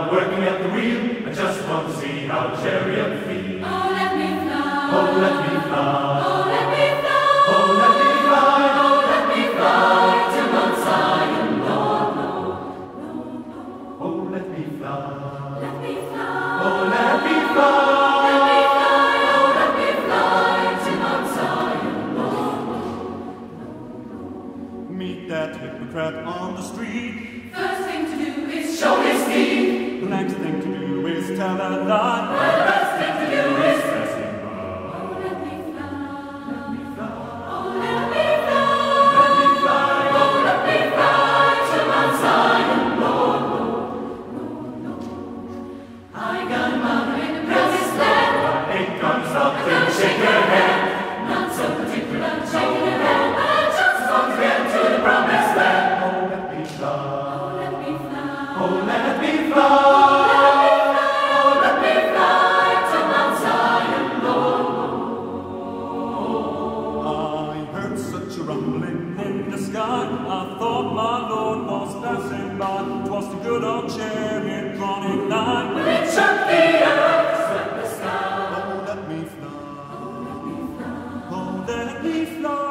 I'm working at the wheel. I just want to see how the chariot feels. Oh, let me fly. Oh, let me fly. Oh, let me fly. Oh, let me fly. Oh, let me fly to Mount Zion. No, no, no, no. Oh, let me fly. Let me fly. Oh, let me fly. Meet that hypocrite on the street. First thing to do is show his teeth. The next thing to do is tell a lie. The best thing to do is dress him up. Oh, let me fly. Let me fly. Oh, let me fly. Let me fly. Oh, let me fly to Mount Zion. Lord, Lord, Lord, Lord. I got mother in a precious land. It comes up and shake her hand. Not so particular, shaking her hand. I just want to get to the promised land. Oh, let me fly. Oh, let me fly. Oh, let me fly. Oh, let me fly to Mount Zion, Lord. I heard such a rumbling in the sky. I thought my Lord was passing by. 'Twas the good old chariot running nigh. Well, it shook the earth, swept the sky. Oh, let me fly. Oh, let me fly. Oh, let me fly.